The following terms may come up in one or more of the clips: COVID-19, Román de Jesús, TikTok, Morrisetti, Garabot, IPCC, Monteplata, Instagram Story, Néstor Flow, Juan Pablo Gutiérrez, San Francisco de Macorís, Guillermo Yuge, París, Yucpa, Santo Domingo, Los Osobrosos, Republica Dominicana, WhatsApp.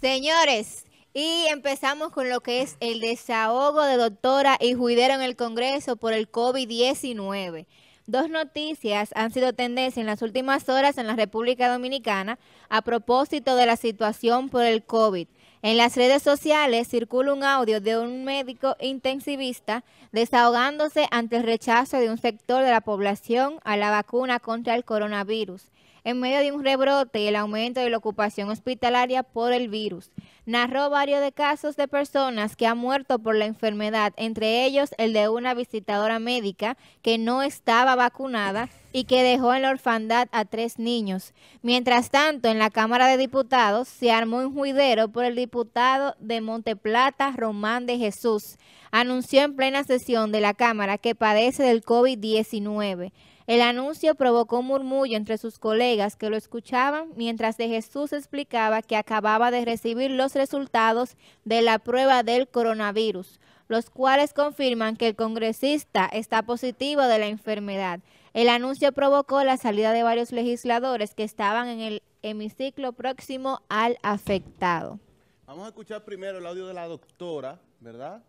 Señores, y empezamos con lo que es el desahogo de doctora y juidero en el Congreso por el COVID-19. Dos noticias han sido tendencia en las últimas horas en la República Dominicana a propósito de la situación por el COVID. En las redes sociales circula un audio de un médico intensivista desahogándose ante el rechazo de un sector de la población a la vacuna contra el coronavirus, en medio de un rebrote y el aumento de la ocupación hospitalaria por el virus. Narró varios de casos de personas que han muerto por la enfermedad, entre ellos el de una visitadora médica que no estaba vacunada y que dejó en la orfandad a 3 niños. Mientras tanto, en la Cámara de Diputados se armó un juidero por el diputado de Monteplata, Román de Jesús. Anunció en plena sesión de la Cámara que padece del COVID-19. El anuncio provocó un murmullo entre sus colegas que lo escuchaban mientras de Jesús explicaba que acababa de recibir los resultados de la prueba del coronavirus, los cuales confirman que el congresista está positivo de la enfermedad. El anuncio provocó la salida de varios legisladores que estaban en el hemiciclo próximo al afectado. Vamos a escuchar primero el audio de la doctora, ¿verdad?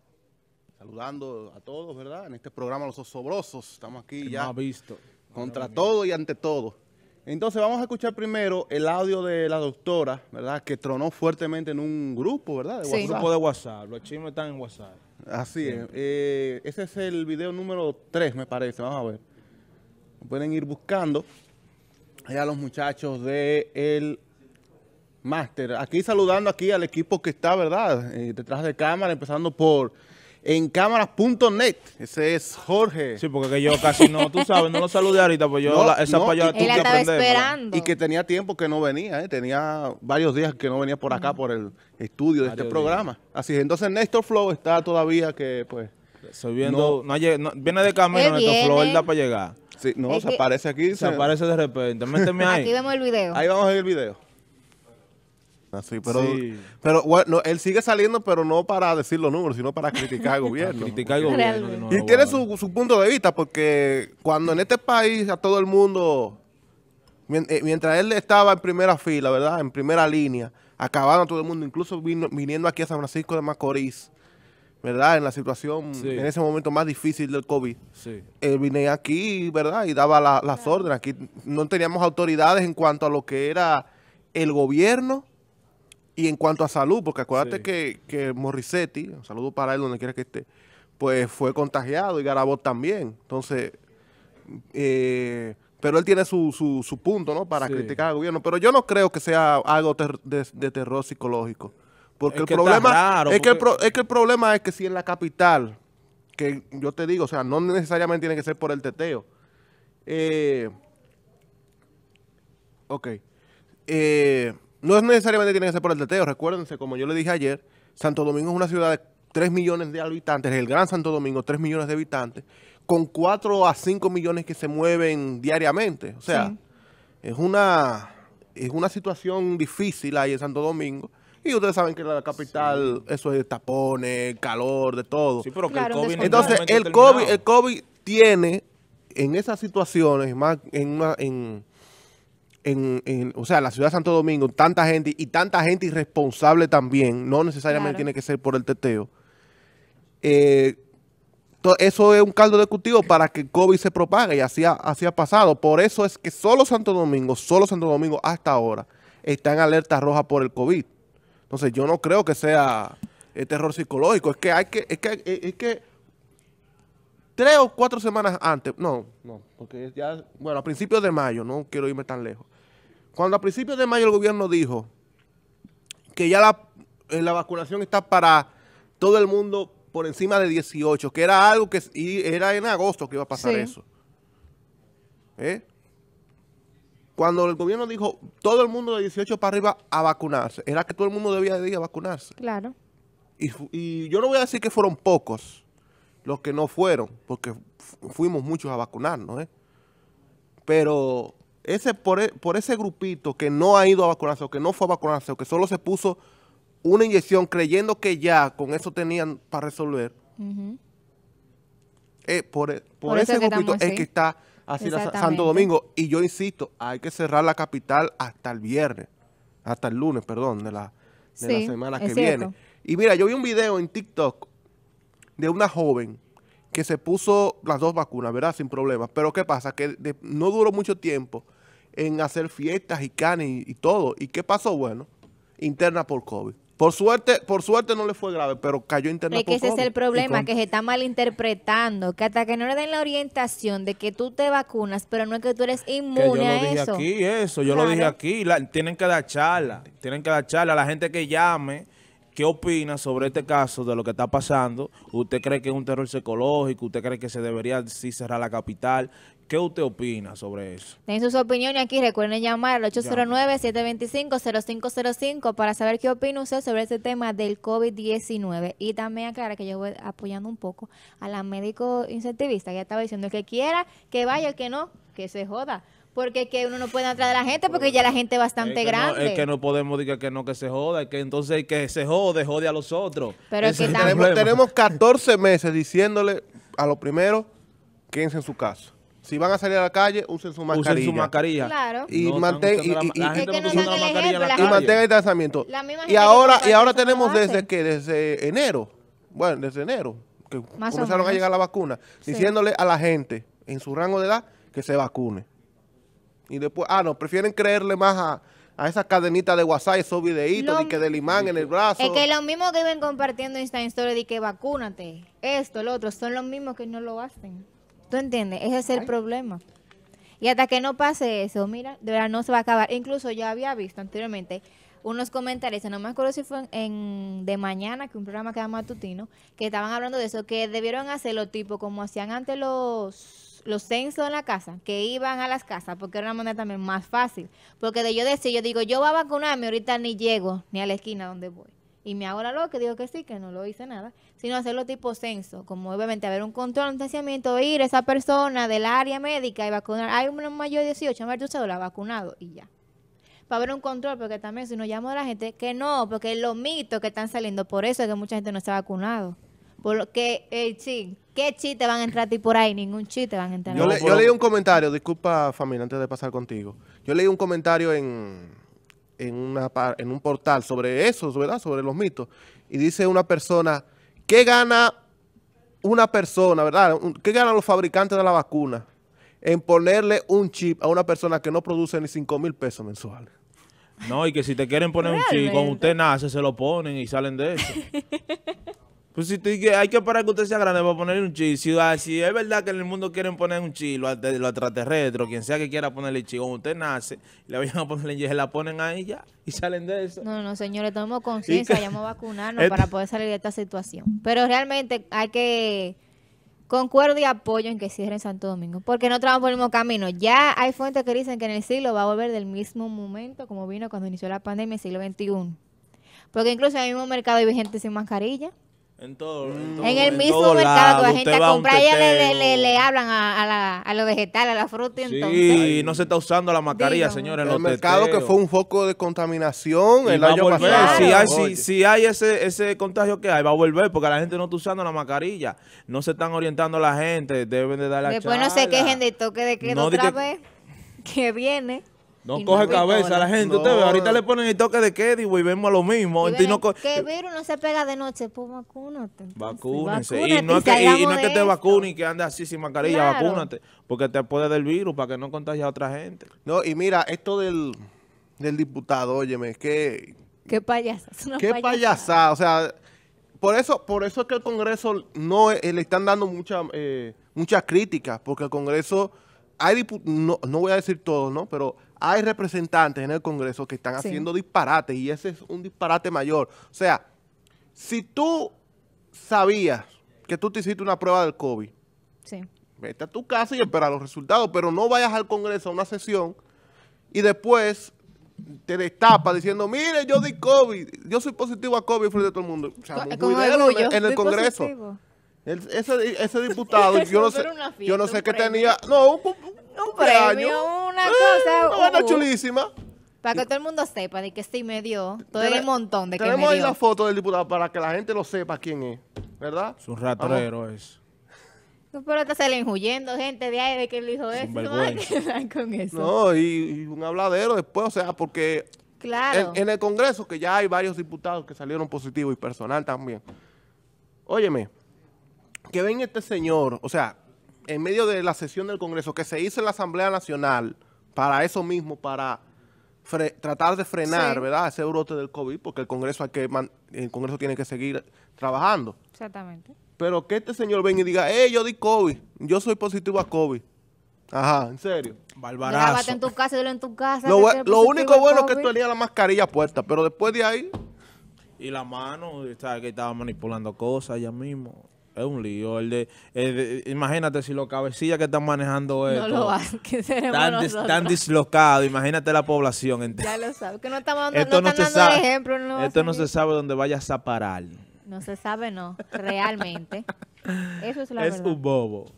Saludando a todos, ¿verdad? En este programa Los Osobrosos, estamos aquí ya visto contra todo y ante todo. Entonces vamos a escuchar primero el audio de la doctora, ¿verdad? Que tronó fuertemente en un grupo, ¿verdad? De WhatsApp. Grupo de WhatsApp, los chismes están en WhatsApp. Así es. Ese es el video número 3, me parece, vamos a ver. Pueden ir buscando allá los muchachos del máster. Aquí saludando aquí al equipo que está, ¿verdad? Detrás de cámara, empezando por encámaras.net. Ese es Jorge. Sí, porque que yo casi no, tú sabes, no lo saludé ahorita, pues yo no, esa payada tú que aprender. Y que tenía tiempo que no venía, tenía varios días que no venía por acá, por el estudio de este programa. Días. Así es, entonces Néstor Flow está todavía que, pues, subiendo, no, viene de camino Néstor Flow, él da para llegar. Sí, no, es se aparece aquí. Se aparece de repente, méteme ahí. Aquí vemos el video. Ahí vamos a ver el video. Así, pero bueno, él sigue saliendo, pero no para decir los números, sino para criticar al gobierno. Criticar al gobierno de nuevo, y tiene su punto de vista, porque cuando en este país a todo el mundo, mientras él estaba en primera fila, ¿verdad? En primera línea, acabando a todo el mundo, incluso viniendo aquí a San Francisco de Macorís, ¿verdad? En la situación, en ese momento más difícil del COVID. Sí. Él venía aquí, ¿verdad? Y daba las órdenes. Aquí no teníamos autoridades en cuanto a lo que era el gobierno y en cuanto a salud, porque acuérdate que Morrisetti, un saludo para él donde quiera que esté, pues fue contagiado y Garabot también. Entonces, pero él tiene su punto, ¿no? Para criticar al gobierno. Pero yo no creo que sea algo de terror psicológico. Porque el problema es que el problema es que si en la capital, que yo te digo, o sea, no necesariamente tiene que ser por el teteo. No es necesariamente tiene que ser por el teteo. Recuérdense, como yo le dije ayer, Santo Domingo es una ciudad de 3 millones de habitantes, el Gran Santo Domingo, 3 millones de habitantes, con 4 a 5 millones que se mueven diariamente. O sea, es una situación difícil ahí en Santo Domingo. Y ustedes saben que en la capital, eso es tapones, calor, de todo. Sí, pero que claro, el COVID. Entonces, el COVID tiene en esas situaciones, más o sea, la ciudad de Santo Domingo, tanta gente y tanta gente irresponsable también, no necesariamente tiene que ser por el teteo. Eso es un caldo de cultivo para que el COVID se propague y así ha pasado. Por eso es que solo Santo Domingo hasta ahora está en alerta roja por el COVID. Entonces, yo no creo que sea terror psicológico. Es que hay que, es que 3 o 4 semanas antes, no, porque ya, bueno, a principios de mayo, no quiero irme tan lejos. Cuando a principios de mayo el gobierno dijo que ya la vacunación está para todo el mundo por encima de 18, que era algo que era en agosto que iba a pasar eso. Cuando el gobierno dijo todo el mundo de 18 para arriba a vacunarse, era que todo el mundo debía de ir a vacunarse. Claro. Y yo no voy a decir que fueron pocos los que no fueron, porque fuimos muchos a vacunarnos. Pero por ese grupito que no ha ido a vacunarse, o que no fue a vacunarse, o que solo se puso una inyección creyendo que ya con eso tenían para resolver, por ese grupito es que está así Santo Domingo. Y yo insisto, hay que cerrar la capital hasta el lunes, perdón, de la de la semana que viene. Y mira, yo vi un video en TikTok de una joven que se puso las dos vacunas, ¿verdad? Sin problemas. Pero ¿qué pasa? Que no duró mucho tiempo en hacer fiestas y canes y todo. ¿Y qué pasó? Bueno, interna por COVID. Por suerte no le fue grave, pero cayó interna por COVID. Es que ese es el problema, que se está malinterpretando, que hasta que no le den la orientación de que tú te vacunas, pero no es que tú eres inmune a eso. Yo lo dije aquí, tienen que dar charla, a la gente que llame. ¿Qué opina sobre este caso de lo que está pasando? ¿Usted cree que es un terror psicológico? ¿Usted cree que se debería cerrar la capital? ¿Qué usted opina sobre eso? Den sus opiniones aquí. Recuerden llamar al 809-725-0505 para saber qué opina usted sobre este tema del COVID-19. Y también aclara que yo voy apoyando un poco a la médico incentivista, que ya estaba diciendo que quiera, que vaya, el que no, que se joda. Porque que uno no puede atrás de la gente, porque ya la gente es bastante grande. No, es que no podemos decir que no, que se joda, es que entonces el que se jode, jode a los otros. Pero es que tenemos 14 meses diciéndole a los primeros, quédense en su casa. Si van a salir a la calle, usen su mascarilla. Usen su mascarilla. Claro. Y no, mantengan el distanciamiento. Y ahora tenemos desde enero, bueno, desde enero, que comenzaron a llegar la vacuna, diciéndole a la gente en su rango de edad que se vacune. Y después, no, prefieren creerle más a esas cadenitas de WhatsApp, esos videitos de que del imán en el brazo. Es que los mismos que iban compartiendo Instagram Story de que vacúnate, esto, lo otro, son los mismos que no lo hacen. ¿Tú entiendes? Ese es el problema. Y hasta que no pase eso, mira, de verdad no se va a acabar. Incluso yo había visto anteriormente unos comentarios, no me acuerdo si fue en De Mañana, que un programa que era matutino, que estaban hablando de eso, que debieron hacerlo tipo como hacían antes los censos en la casa, que iban a las casas, porque era una manera también más fácil. Porque de yo decir, yo digo, yo voy a vacunarme, ahorita ni llego ni a la esquina donde voy. Y me hago la loca, digo que sí, que no lo hice nada, sino hacerlo tipo censo, como obviamente haber un control, un distanciamiento, ir a esa persona del área médica y vacunar. Hay un mayor de 18, a ver tu cédula, vacunado y ya. Para haber un control, porque también si no llamo a la gente, que no, porque es los mitos que están saliendo, por eso es que mucha gente no está vacunado. Por lo que, ¿qué chiste van a entrar a ti por ahí? Ningún chiste van a entrar. Yo leí un comentario, disculpa familia, antes de pasar contigo. Yo leí un comentario en un portal sobre eso, ¿verdad? Sobre los mitos. Y dice una persona, ¿qué gana una persona, verdad? ¿Qué ganan los fabricantes de la vacuna en ponerle un chip a una persona que no produce ni 5,000 pesos mensuales? No, y que si te quieren poner un chip, cuando usted nace, se lo ponen y salen de eso. Pues si hay que parar que usted sea grande para poner un chi. Si es verdad que en el mundo quieren poner un chi, los extraterrestres, quien sea que quiera ponerle chi, cuando usted nace, le vayan a ponerle y se la ponen ahí ya y salen de eso. No, señores, tomemos conciencia, vamos a vacunarnos para poder salir de esta situación. Pero realmente hay que... Concuerdo y apoyo en que cierren Santo Domingo, porque no vamos por el mismo camino. Ya hay fuentes que dicen que en el siglo va a volver del mismo momento como vino cuando inició la pandemia, el siglo XXI. Porque incluso en el mismo mercado hay gente sin mascarilla. En el mismo mercado, la gente a comprar, ya le hablan a los vegetales, a la fruta. Y no se está usando la mascarilla, señores. El mercado que fue un foco de contaminación el año pasado. Si hay ese contagio que hay, va a volver, porque la gente no está usando la mascarilla. No se están orientando a la gente, deben de dar la charla. Después no se quejen de toque de queda otra vez, que viene. No coge cabeza la gente, usted ve, ahorita le ponen el toque de queda y volvemos a lo mismo. Que el virus no se pega de noche, pues vacúnate. Vacúnense. Y no es que te vacunes y que andes así sin mascarilla, vacúnate. Porque te puede dar el virus para que no contagie a otra gente. No, y mira, esto del diputado, óyeme, qué payasa. Qué payasa, o sea, por eso es que el Congreso no le están dando muchas críticas, porque el Congreso... No voy a decir todos, ¿no? Pero hay representantes en el Congreso que están haciendo disparates y ese es un disparate mayor. O sea, si tú sabías que tú te hiciste una prueba del COVID, vete a tu casa y espera los resultados, pero no vayas al Congreso a una sesión y después te destapas diciendo, mire, yo di COVID, yo soy positivo a COVID frente a todo el mundo. O sea, en el Congreso. Positivo. Ese diputado, yo no sé qué tenía. No, un premio, una cosa. Una buena chulísima. Para que todo el mundo sepa de que sí me dio todo el montón de que me dio. Tenemos ahí la foto del diputado para que la gente lo sepa quién es, ¿verdad? Es un ratrero eso. Pero está saliendo huyendo gente de ahí de que él dijo eso. No hay que hablar con eso. No, y un habladero después, o sea, porque... Claro. En el Congreso, que ya hay varios diputados que salieron positivos y personal también. Óyeme, que ven este señor, o sea, en medio de la sesión del Congreso, que se hizo en la Asamblea Nacional para eso mismo, para tratar de frenar, sí, ¿verdad?, ese brote del COVID, porque el Congreso hay que el Congreso tiene que seguir trabajando. Exactamente. Pero que este señor venga y diga, yo di COVID, yo soy positivo a COVID. Ajá, en serio. Barbarazo. Grábate en tu casa, dilo en tu casa. Lo único bueno es que tú tenías la mascarilla puesta, pero después de ahí... Y la mano, ¿sabes?, que estaba manipulando cosas ella mismo. Es un lío. Imagínate si los cabecillas que están manejando esto. No lo hacen, que están dislocados. Imagínate la población entera. Ya lo sabes. Que no estamos dando, no están dando ejemplo. No, esto no se sabe dónde vaya a zaparar. No se sabe, no. Realmente. Eso es la verdad. Es un bobo.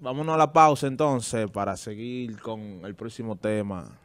Vámonos a la pausa entonces para seguir con el próximo tema.